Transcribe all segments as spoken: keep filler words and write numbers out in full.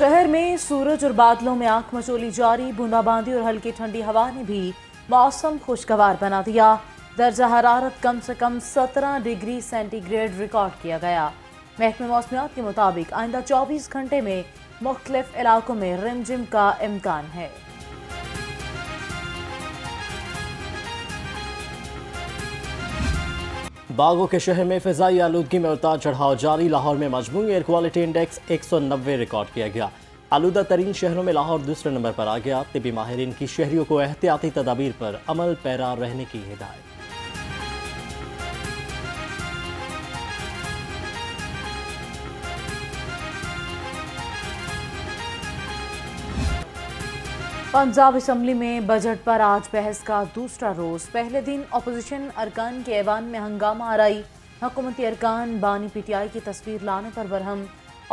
शहर में सूरज और बादलों में आंख मचोली जारी। बूंदाबांदी और हल्की ठंडी हवा ने भी मौसम खुशगवार बना दिया। दर्जा हरारत कम से कम सत्रह डिग्री सेंटीग्रेड रिकॉर्ड किया गया। महकमे मौसमियात के मुताबिक आइंदा चौबीस घंटे में मुख्तलिफ इलाकों में रिमझिम का इम्कान है। बागों के शहर में फिजाई आलूदगी में उतार चढ़ाव जारी। लाहौर में मजमूई एयर क्वालिटी इंडेक्स एक सौ नब्बे रिकॉर्ड किया गया। आलूदा तरीन शहरों में लाहौर दूसरे नंबर पर आ गया। तिबी माहिरीन की शहरियों को एहतियाती तदाबीर पर अमल पैरा रहने की हिदायत। पंजाब असम्बली में बजट पर आज बहस का दूसरा रोज़। पहले दिन अपोजिशन अरकान के ऐवान में हंगामा आराई। हुकूमती अरकान बानी पीटीआई की तस्वीर लाने पर बरहम।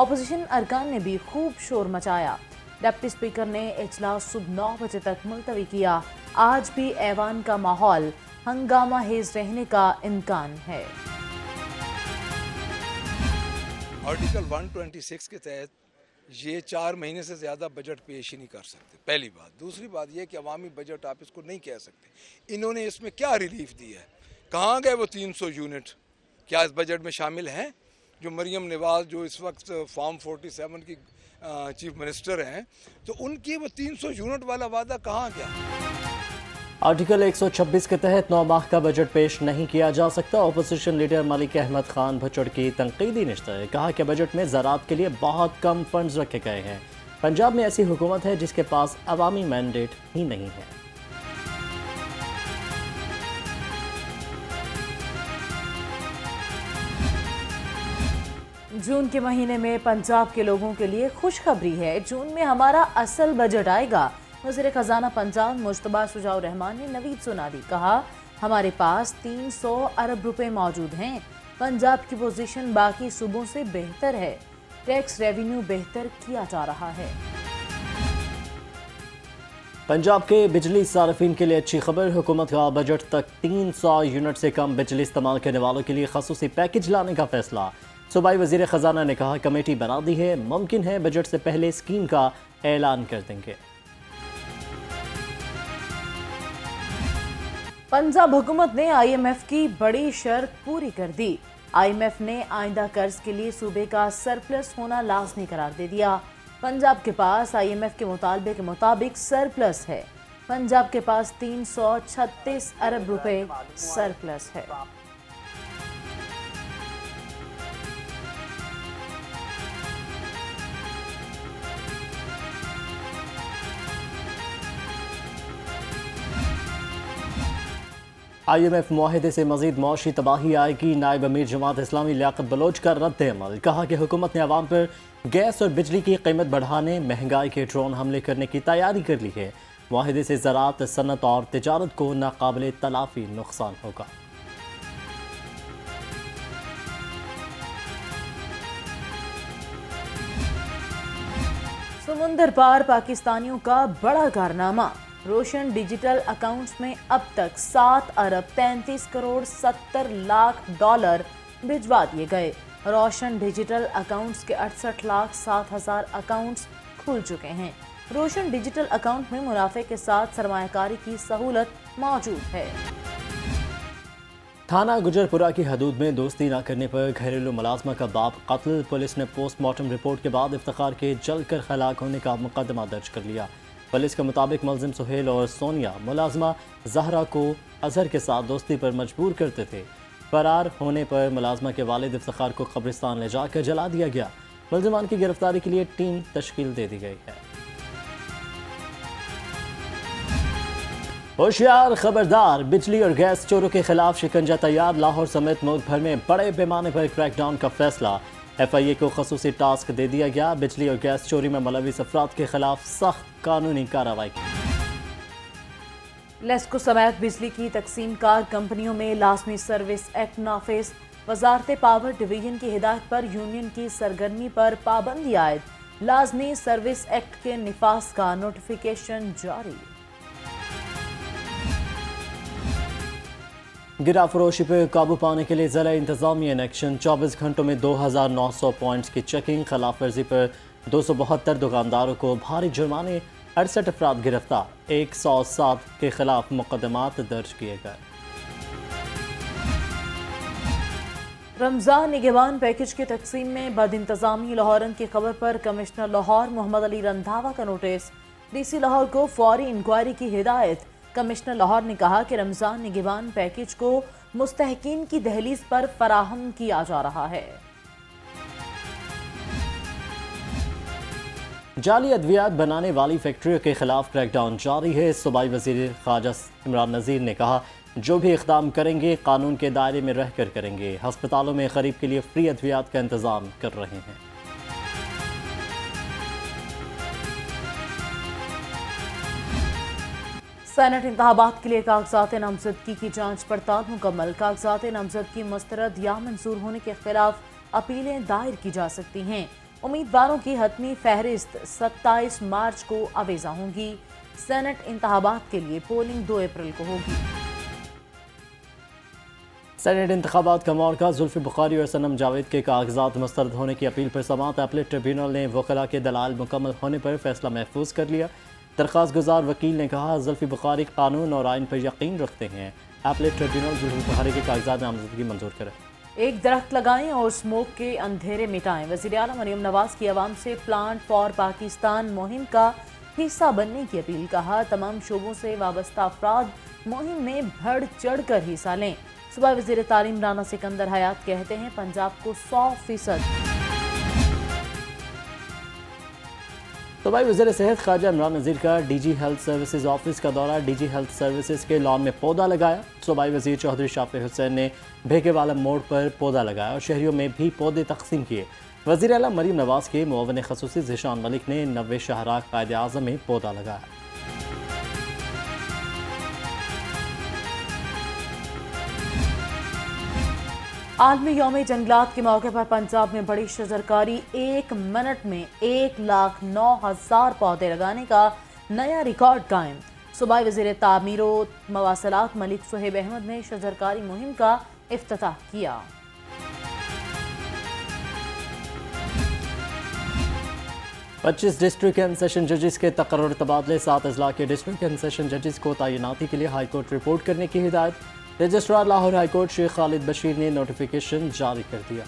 अपोजिशन अरकान ने भी खूब शोर मचाया। डिप्टी स्पीकर ने इजलास सुबह नौ बजे तक मुलतवी किया। आज भी ऐवान का माहौल हंगामा हेज रहने का इम्कान है। आर्टिकल एक सौ छब्बीस के तहत ये चार महीने से ज़्यादा बजट पेश ही नहीं कर सकते, पहली बात। दूसरी बात यह कि अवामी बजट आप इसको नहीं कह सकते। इन्होंने इसमें क्या रिलीफ दी है? कहाँ गए वो तीन सौ यूनिट? क्या इस बजट में शामिल हैं? जो मरियम नवाज जो इस वक्त फॉर्म सैंतालीस की चीफ मिनिस्टर हैं, तो उनकी वो तीन सौ यूनिट वाला वादा कहाँ गया? आर्टिकल एक सौ छब्बीस के तहत नौ माह का बजट पेश नहीं किया जा सकता। अपोजिशन लीडर मलिक अहमद खान भचड़ की तनकीदी निश्चय कहा कि बजट में ज़रात के लिए बहुत कम फंड्स रखे गए हैं। पंजाब में ऐसी हुकूमत है जिसके पास अवामी मैंडेट ही नहीं है। जून के महीने में पंजाब के लोगों के लिए खुशखबरी है। जून में हमारा असल बजट आएगा। वज़ीर खजाना पंजाब मुश्तबा सुजाव रहमान ने नवीद सुना दी। कहा, हमारे पास तीन सौ अरब रुपए मौजूद हैं। पंजाब की पोजीशन बाकी सूबों से बेहतर है। टैक्स रेवेन्यू बेहतर किया जा रहा है। पंजाब के बिजली सार्फिन के लिए अच्छी खबर। हुकूमत का बजट तक तीन सौ यूनिट से कम बिजली इस्तेमाल करने वालों के लिए खसूसी पैकेज लाने का फैसला। सूबाई वज़ीर खजाना ने कहा, कमेटी बना दी है, मुमकिन है बजट से पहले स्कीम का ऐलान कर देंगे। पंजाब हुकूमत ने आईएमएफ की बड़ी शर्त पूरी कर दी। आईएमएफ ने आइंदा कर्ज के लिए सूबे का सरप्लस होना लाजमी करार दे दिया। पंजाब के पास आईएमएफ के मुतालबे के मुताबिक सरप्लस है। पंजाब के पास तीन सौ छत्तीस अरब रुपए सरप्लस है। आईएमएफ माहिदे से मजीद मौशी तबाही आएगी। नायब अमीर जमात इस्लामी लियाकत बलोच का रद्द अमल। कहा कि हुकूमत ने आवाम पर गैस और बिजली की कीमत बढ़ाने, महंगाई के ड्रोन हमले करने की तैयारी कर ली है। माहिदे से ज़रात, सनत और तिजारत को नाकाबिल तलाफी नुकसान होगा। समुंदर पार पाकिस्तानियों का बड़ा कारनामा। रोशन डिजिटल अकाउंट्स में अब तक सात अरब तैंतीस करोड़ सत्तर लाख डॉलर भिजवा दिए गए। रोशन डिजिटल अकाउंट्स के अड़सठ लाख सात हज़ार अकाउंट्स खुल चुके हैं। रोशन डिजिटल अकाउंट में मुनाफे के साथ सरमाकारी की सहूलत मौजूद है। थाना गुजरपुरा की हदूद में दोस्ती ना करने पर घरेलू मुलाजमा का बाप कत्ल। पुलिस ने पोस्टमार्टम रिपोर्ट के बाद इफ्तिखार के जलकर हलाक होने का मुकदमा दर्ज कर लिया। पुलिस के मुताबिक मुलजिम सुहेल और सोनिया मुलाजमा जहरा को अजहर के साथ दोस्ती पर मजबूर करते थे। फरार होने पर मुलाजमा के वालिद इफ्तिखार को कब्रिस्तान ले जाकर जला दिया गया। मुलजमान की गिरफ्तारी के लिए टीम तश्कील दे दी गई है। होशियार खबरदार, बिजली और गैस चोरों के खिलाफ शिकंजा तैयार। लाहौर समेत मुल्क भर में बड़े पैमाने पर क्रैकडाउन का फैसला। एफ आई ए को खसूसी टास्क दे दिया गया। बिजली और गैस चोरी में मुलविस अफराद के खिलाफ सख्त कानूनी कार्रवाई की। लेस्को समेत बिजली की तकसीम कार कंपनियों में लाजमी सर्विस एक्ट नाफिज। वजारत पावर डिवीजन की हिदायत पर यूनियन की सरगर्मी पर पाबंदी आयद। लाजमी सर्विस एक्ट के निफास का नोटिफिकेशन जारी। गिराफरोशी पर काबू पाने के लिए ज़िला इंतजामिया एक्शन। चौबीस घंटों में दो हज़ार नौ सौ पॉइंट्स की चेकिंग। खिलाफ वर्जी पर दो सौ बहत्तर दुकानदारों को भारी जुर्माने, अड़सठ अफराद गिरफ्तार, एक सौ सात के खिलाफ मुकदमात दर्ज किए गए। रमज़ान निगेबान पैकेज की तकसीम में बद इंतजामी लाहौरन की खबर पर कमिश्नर लाहौर मोहम्मद अली रंधावा का नोटिस, डीसी लाहौर को फौरी इंक्वायरी की हिदायत। कमिश्नर लाहौर ने कहा कि रमज़ान निगेबान पैकेज को मुस्तहकीन की दहलीज पर फराहम किया जा रहा है। जाली अद्वियात बनाने वाली फैक्ट्रियों के खिलाफ क्रैकडाउन जारी है। सूबाई वज़ीर ख्वाजा इमरान नज़ीर ने कहा, जो भी इक़दाम करेंगे कानून के दायरे में रह कर करेंगे। हस्पतालों में गरीब के लिए फ्री अद्वियात का इंतज़ाम कर रहे हैं। सैनेट इंतबात के लिए कागजात नामजदगी की जांच पड़ताल मुकम्मल, कागजात नामजदगी मुस्तरद या मंजूर होने के खिलाफ अपीलें दायर की जा सकती हैं। उम्मीदवारों की हतमी फहरिस्त सत्ताईस मार्च को आवेजा होंगी। सैनेट इंतबात के लिए पोलिंग दो अप्रैल को होगी। सैनेट इंतखाबात का मौका, जुल्फी बुखारी और सनम जावेद के कागजात मुस्तरद होने की अपील पर समात। अपीलेट ट्रिब्यूनल ने वकला के दलाल मुकम्मल होने पर फैसला महफूज कर लिया। दरख्वास्त गुजार वकील ने कहा, जुल्फी बुखारी कानून और आइन पर यकीन रखते हैं। अपीलेट ट्रिब्यूनल जुल्फी बुखारी के कागजात नामजदगी मंजूर करें। एक दरख्त लगाएं और स्मोक के अंधेरे मिटाएं। वज़ीर-ए-आला मरियम नवाज की आवाम से प्लांट फॉर पाकिस्तान मुहिम का हिस्सा बनने की अपील। कहा, तमाम शोबों से वाबस्ता अफराद मुहिम में बढ़ चढ़ कर हिस्सा लें। सुबह वज़ीर तालीम राना सिकंदर हयात कहते हैं, पंजाब को सौ फीसद। सुबह वज़ीर सेहत ख्वाजा इमरान नज़ीर का डीजी हेल्थ सर्विसेज ऑफिस का दौरा, डीजी हेल्थ सर्विसेज के लॉन में पौधा लगाया। सुबह वज़ीर चौधरी शाहिद हुसैन ने भेकेवाला मोड़ पर पौधा लगाया और शहरियों में भी पौधे तकसीम किए। वज़ीर आला मरीम नवाज के मुअव्वन खसूसी ज़िशान मलिक ने नवे शहरा कायदे आज़म में पौधा लगाया। आलमी यौम जंगलात के मौके पर पंजाब में बड़ी शजरकारी, एक मिनट में एक लाख नौ हज़ार पौधे लगाने का नया रिकॉर्ड कायम। सूबाई वज़ीर तामीर व मवासलात मलिक सहब अहमद ने शजरकारी मुहिम का इफ्तिताह किया। पच्चीस डिस्ट्रिक्ट एंड सेशन जजेस के तकर्रुर तबादले, सात अजला के डिस्ट्रिक्ट एंड सेशन जजेस को तैनाती के लिए हाईकोर्ट रिपोर्ट करने की हिदायत। रजिस्ट्रार लाहौर हाईकोर्ट शेख खालिद बशीर ने नोटिफिकेशन जारी कर दिया।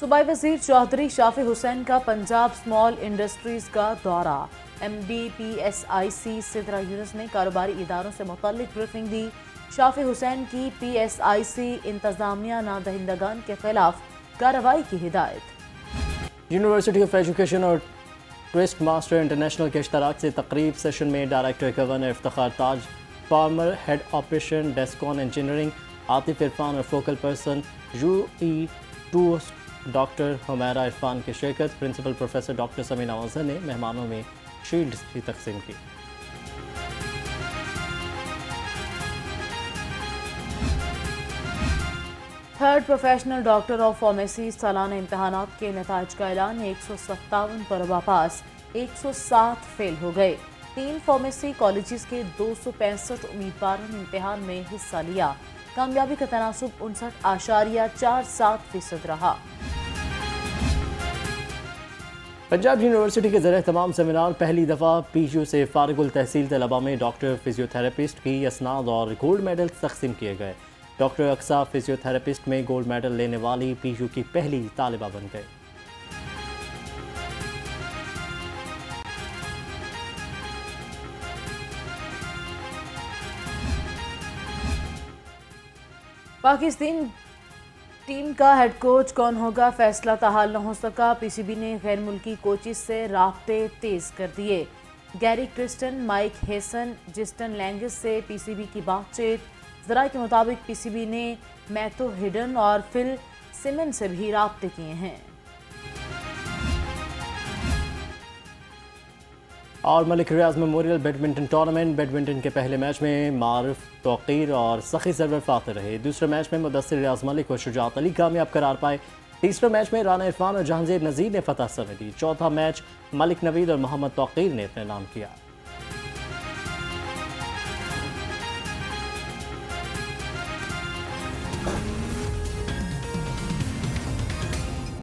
सूबाई वजीर चौधरी शाफी हुसैन का पंजाब स्मॉल इंडस्ट्रीज का दौरा। M D P S I C Sidra Younis ने कारोबारी इदारों से मुतल्लिक ब्रीफिंग दी। शाफी हुसैन की पी एस आई सी इंतजामिया नादहिंदगान के खिलाफ कार्रवाई की हिदायत। यूनिवर्सिटी ऑफ एजुकेशन और ट्विस्ट मास्टर इंटरनेशनल के अश्तराक से तकरीब सेशन में director governor Iftikhar Taj Parmar, head operation Descon engineering Atif Irfan और focal person U E two doctor Humaira Irfan की शिरकत। प्रिंसिपल प्रोफेसर डॉक्टर समीना औजन ने मेहमानों में शील्ड की तकसीम की। Third professional doctor of pharmacy सालाना इम्तहानात के नताज का ऐलान। एक सौ सत्तावन तलबा पास, एक सौ सात फेल हो गए। तीन फार्मेसी कॉलेजेस के दो सौ पैंसठ उम्मीदवारों ने इम्तहान में हिस्सा लिया। कामयाबी का तनासब उनसठ आशारिया चार सात फीसद रहा। पंजाब यूनिवर्सिटी के जरिए तमाम सेमिनार, पहली दफ़ा पी यू से फारगुल तहसील तलबा में डॉक्टर फिजियोथेरेपिस्ट की असनाद और गोल्ड मेडल तकसीम किए गए। डॉक्टर अक्सा फिजियोथेरेपिस्ट में गोल्ड मेडल लेने वाली पीयू की पहली तालिबा बन गए। पाकिस्तान टीम का हेड कोच कौन होगा, फैसला ताहाल न हो सका। पीसीबी ने गैर मुल्की कोचिज से राब्ते तेज कर दिए। Gary Kirsten, Mike Hesson, Justin Langer से पीसीबी की बातचीत। ज़राए के मुताबिक पीसीबी ने मैथ्यू हेडन और फिल सिमन से भी राब्ते किए हैं। और Malik Riaz memorial badminton tournament, badminton के पहले मैच में मारिफ तौकीर और सखी सर्वर फातह रहे। दूसरे मैच में मुदस्सिर रियाज मलिक और शुजात अली कामयाब करार पाए। तीसरे मैच में राना इरफान और जहांगीर नज़ीर ने फतह समेटी। चौथा मैच मलिक नवीद और मोहम्मद तौकीर ने अपने नाम किया।